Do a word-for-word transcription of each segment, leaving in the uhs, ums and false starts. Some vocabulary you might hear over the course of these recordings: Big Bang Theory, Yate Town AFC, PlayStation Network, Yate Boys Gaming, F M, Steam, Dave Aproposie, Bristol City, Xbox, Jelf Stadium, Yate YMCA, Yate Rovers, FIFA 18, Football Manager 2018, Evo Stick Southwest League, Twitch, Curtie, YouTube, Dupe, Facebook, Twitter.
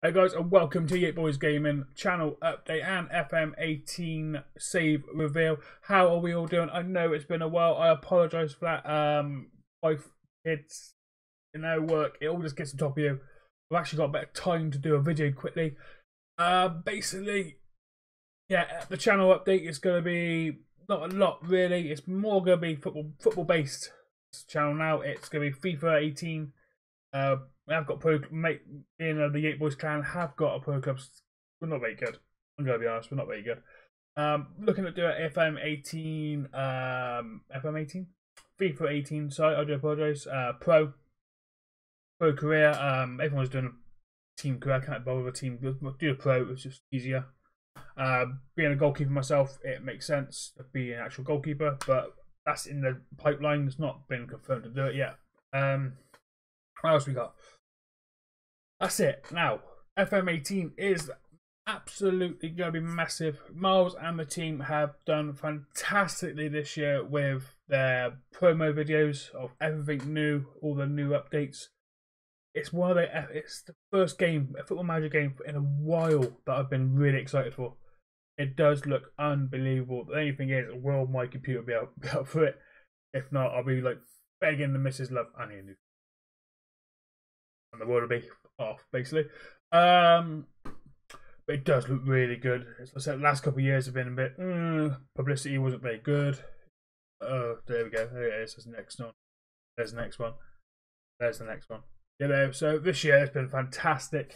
Hey guys, and welcome to Yate Boys Gaming channel update and F M eighteen save reveal. How are we all doing? I know it's been a while. I apologise for that. Um, wife, kids, you know, work. It all just gets on top of you. I've actually got a bit of time to do a video quickly. Uh, basically, yeah, the channel update is going to be not a lot really. It's more going to be football football based channel now. It's going to be FIFA eighteen. Uh, I've got pro, mate, you know, the Yate Boys clan have got a pro club. We're not very good. I'm going to be honest, we're not very good. Um, looking at doing F M eighteen, um, F M eighteen? FIFA eighteen, sorry, I do apologise. Uh, pro, pro career, um, everyone's doing a team career. I can't bother with a team. Do a pro, it's just easier. Uh, being a goalkeeper myself, it makes sense to be an actual goalkeeper, but that's in the pipeline. It's not been confirmed to do it yet. Um, what else we got? That's it. Now, F M eighteen is absolutely going to be massive. Miles and the team have done fantastically this year with their promo videos of everything new, all the new updates. It's one of the, it's the first game, a Football Manager game in a while that I've been really excited for. It does look unbelievable. The only thing is, will my computer be up, be up for it? If not, I'll be like begging the missus, love, I need a new. And the world will be off, basically. Um, but it does look really good. As I said, the last couple of years have been a bit, mm, publicity wasn't very good. Oh, there we go. There it is. There's the next one. There's the next one. There's the next one. You know, so this year has been fantastic.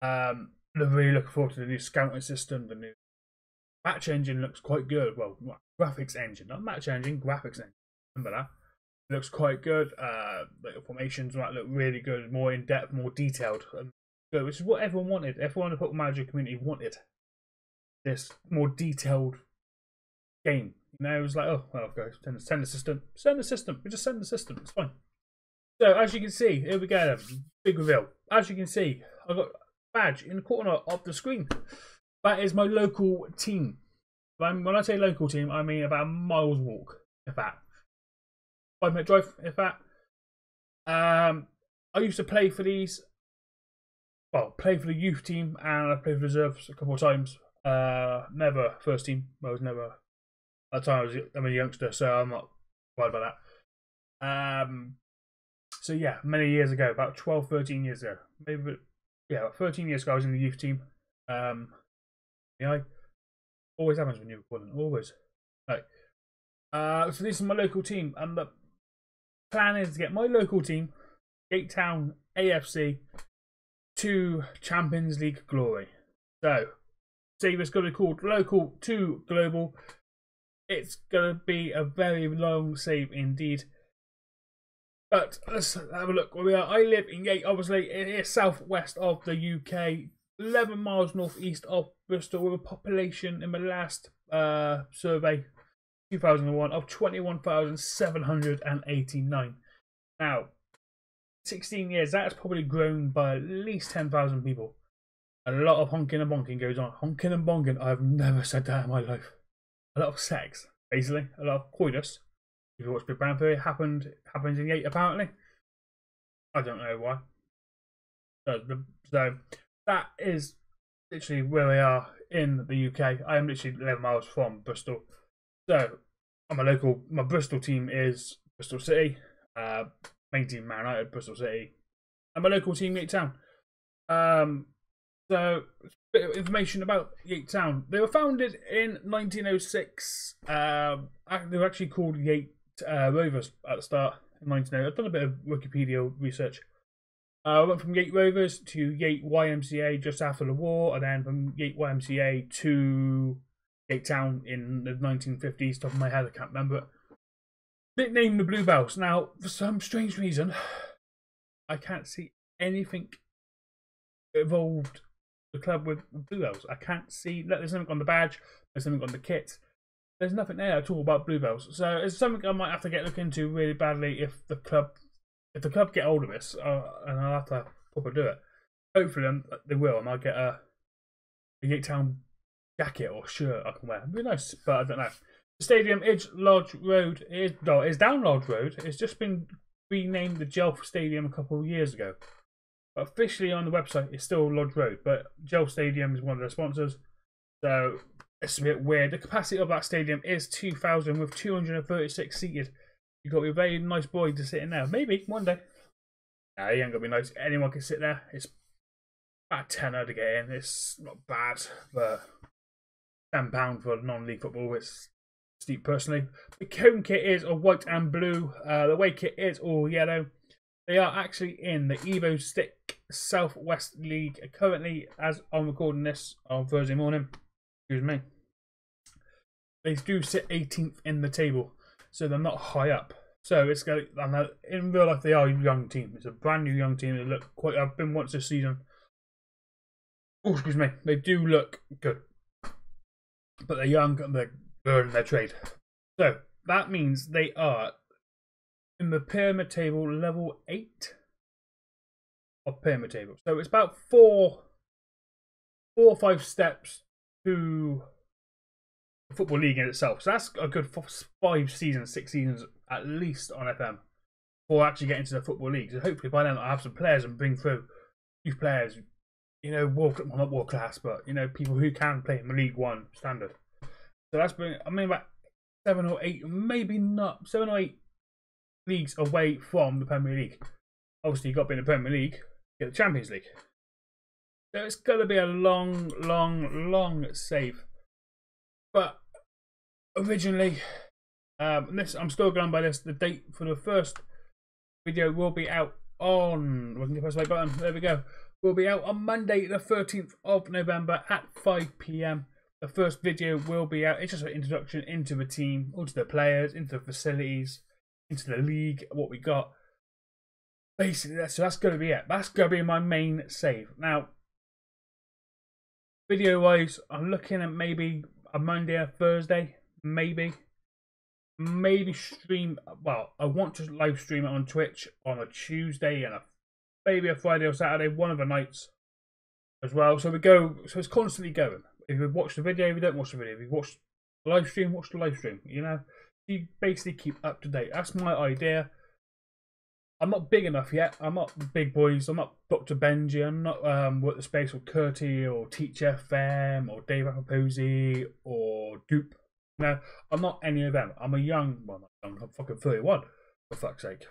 Um, I'm really looking forward to the new scouting system. The new match engine looks quite good. Well, graphics engine, not match engine, graphics engine. Remember that? Looks quite good. Uh, the formations might look really good, more in depth, more detailed, and good, which is what everyone wanted. Everyone in the Football Manager community wanted this more detailed game. You know, it was like, oh, well, guys, send, send the system, send the system, we just send the system, it's fine. So, as you can see, here we go, then. Big reveal. As you can see, I've got a badge in the corner of the screen. That is my local team. When I say local team, I mean about a mile's walk, if that. Five minute drive, in fact. Um, I used to play for these, well, play for the youth team, and I played for reserves a couple of times. Uh, never first team. I was never. At the time, I was, I'm a youngster, so I'm not worried about that. Um, so yeah, many years ago, about twelve, thirteen years ago, maybe yeah, about thirteen years ago, I was in the youth team. Um, you know, always happens when you're recording, always. Like, uh, so this is my local team, and the plan is to get my local team, Yate Town A F C, to Champions League glory. So, see, it's going to be called Local to Global. It's going to be a very long save indeed. But let's have a look where we are. I live in Yate, obviously. It is southwest of the U K, eleven miles northeast of Bristol, with a population in the last uh, survey, two thousand one, of twenty-one thousand seven hundred eighty-nine. Now, sixteen years, that has probably grown by at least ten thousand people. A lot of honking and bonking goes on. Honking and bonking, I've never said that in my life. A lot of sex, basically. A lot of coitus. If you watch Big Bang Theory, it happened, it happens in Yate, apparently. I don't know why. So, the, so, that is literally where we are in the U K. I am literally eleven miles from Bristol. So, my local, my Bristol team is Bristol City, uh, main team Man United, Bristol City, and my local team, Yate Town. Um, so, a bit of information about Yate Town. They were founded in nineteen oh six, um, they were actually called Yate uh, Rovers at the start in nineteen oh. I've done a bit of Wikipedia research. Uh, I went from Yate Rovers to Yate Y M C A just after the war, and then from Yate Y M C A to Yate Town in the nineteen fifties, top of my head, I can't remember it. Nicknamed the Bluebells. Now, for some strange reason, I can't see anything involved the club with Bluebells. I can't see, look, there's nothing on the badge, there's nothing on the kit, there's nothing there at all about Bluebells. So it's something I might have to get look into really badly if the club, if the club get hold of this, uh, and I'll have to probably do it. Hopefully um, they will, and I'll get a, a Yate Town jacket or shirt I can wear. It'd be nice, but I don't know. The stadium is Lodge Road. It is, no, it's down Lodge Road. It's just been renamed the Jelf Stadium a couple of years ago. But officially on the website, it's still Lodge Road, but Gel Stadium is one of their sponsors. So it's a bit weird. The capacity of that stadium is two thousand with two hundred thirty-six seated. You've got to be a very nice boy to sit in there. Maybe one day. Nah, he ain't going to be nice. Anyone can sit there. It's about tenner to get in. It's not bad, but ten pounds for non-league football, it's steep personally. The cone kit is all white and blue. Uh, the away kit is all yellow. They are actually in the Evo Stick Southwest League currently, as I'm recording this on Thursday morning. Excuse me. They do sit eighteenth in the table, so they're not high up. So it's going to, in real life, they are a young team. It's a brand new young team. They look quite. I've been once this season. Oh, excuse me. They do look good, but they're young and they're learning their trade. So that means they are in the pyramid table, level eight of pyramid table. So it's about four, four or five steps to the football league in itself. So that's a good five seasons, six seasons at least on F M before actually getting to the football league. So hopefully by then I'll have some players and bring through youth players, you know, world, well, not world class, but you know, people who can play in the League One standard. So that's been, I mean, about seven or eight, maybe not seven or eight. Leagues away from the Premier League. Obviously, you've got to be in the Premier League to get the Champions League. So it's going to be a long, long, long save. But originally, um, this I'm still going by this. The date for the first video will be out on. We can press the button. There we go. Will be out on Monday, the thirteenth of November at five p m The first video will be out. It's just an introduction into the team, into the players, into the facilities, into the league, what we got. Basically, that's, so that's going to be it. That's going to be my main save. Now, video-wise, I'm looking at maybe a Monday or Thursday, maybe. Maybe stream, well, I want to live stream it on Twitch on a Tuesday and a, maybe a Friday or Saturday, one of the nights as well. So we go, so it's constantly going. If you watch the video, if you don't watch the video, if you watch the live stream, watch the live stream, you know. You basically keep up to date. That's my idea. I'm not big enough yet. I'm not big boys. I'm not Doctor Benji. I'm not um, work the space with Curtie or Teach F M or Dave Aproposie or Dupe. No, I'm not any of them. I'm a young one. Well, I'm fucking thirty-one, for fuck's sake.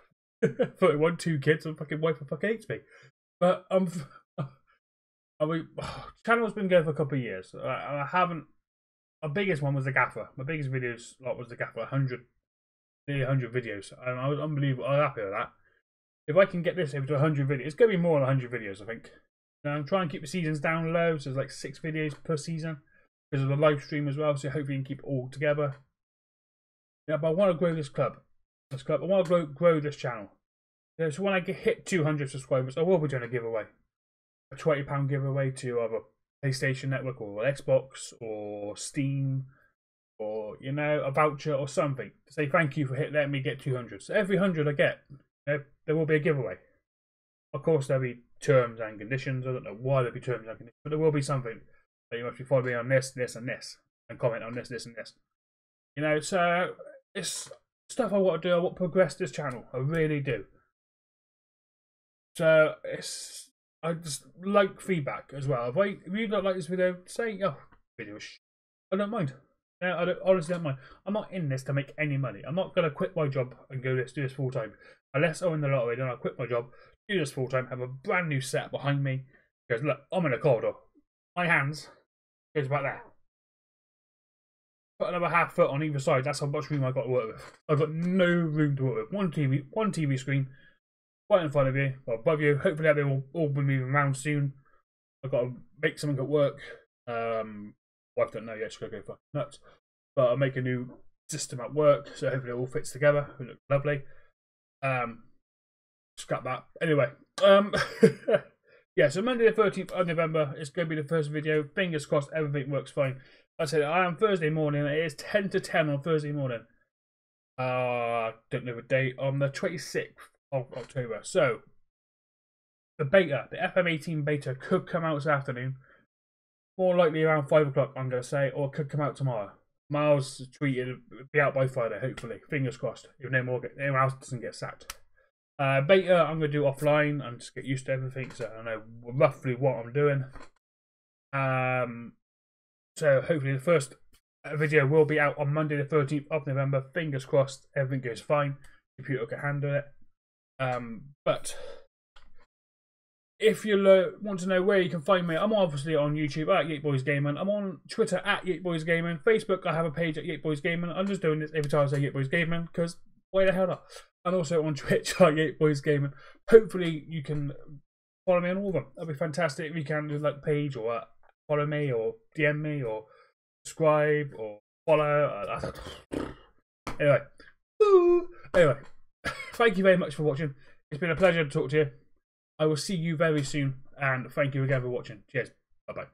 thirty-one, two kids, and fucking wife, and fucking hates me. But I'm. I mean, oh, channel's been going for a couple of years, and I haven't. My biggest one was the gaffer. My biggest videos lot was the gaffer, one hundred, nearly one hundred videos. And I was unbelievable. I was happy with that. If I can get this over to one hundred videos, it's going to be more than one hundred videos, I think. Now I'm trying to keep the seasons down low, so there's like six videos per season because of the live stream as well. So hopefully you can keep it all together. Yeah, but I want to grow this club. This club. I want to grow, grow this channel. So when I get hit two hundred subscribers, I will be doing a giveaway, a twenty pound giveaway to other. PlayStation Network or Xbox or Steam or, you know, a voucher or something to say thank you for letting me get two hundred. So every one hundred I get, you know, there will be a giveaway. Of course, there'll be terms and conditions. I don't know why there'll be terms and conditions, but there will be something that you must be following on this, this and this and comment on this, this and this. You know, so it's stuff I want to do. I want to progress this channel. I really do. So it's... I just like feedback as well. If, I, if you don't like this video, say, oh, video is sh I don't mind. No, I don't, honestly don't mind. I'm not in this to make any money. I'm not going to quit my job and go this, do this full time. Unless I win the lottery, then I'll quit my job, do this full time, have a brand new set behind me. Because look, I'm in a corridor. My hands goes about there. Put another half foot on either side. That's how much room I've got to work with. I've got no room to work with. One T V, one T V screen. Right in front of you, or above you. Hopefully that will all be moving around soon. I've got to make something at work. Um, well, I don't know yet, she's going to go fucking nuts. But I'll make a new system at work, so hopefully it all fits together. It looks lovely. Um, scrap that. Anyway, um, yeah, so Monday the thirteenth of November is going to be the first video. Fingers crossed, everything works fine. Like I said, I am Thursday morning. It is ten to ten on Thursday morning. I uh, don't know the date. On the twenty-sixth of October. So the beta, the F M eighteen beta could come out this afternoon, more likely around five o'clock, I'm going to say, or it could come out tomorrow. Miles tweeted it'll be out by Friday, hopefully, fingers crossed, if no more, anyone else doesn't get sacked. Uh, beta, I'm going to do offline and just get used to everything, so I know roughly what I'm doing. Um, so hopefully the first video will be out on Monday the thirteenth of November. Fingers crossed, everything goes fine. Computer can handle it. Um, but if you uh, want to know where you can find me, I'm obviously on YouTube at Yate Boys Gaming. I'm on Twitter at Yate Boys Gaming. Facebook, I have a page at Yate Boys Gaming. I'm just doing this every time I say Yate Boys Gaming because why the hell not? And also on Twitch at Yate Boys Gaming. Hopefully you can follow me on all of them. That'd be fantastic. If you can do like page or uh, follow me or D M me or subscribe or follow. Anyway, Woo! anyway, thank you very much for watching. It's been a pleasure to talk to you. I will see you very soon, and thank you again for watching. Cheers. Bye-bye.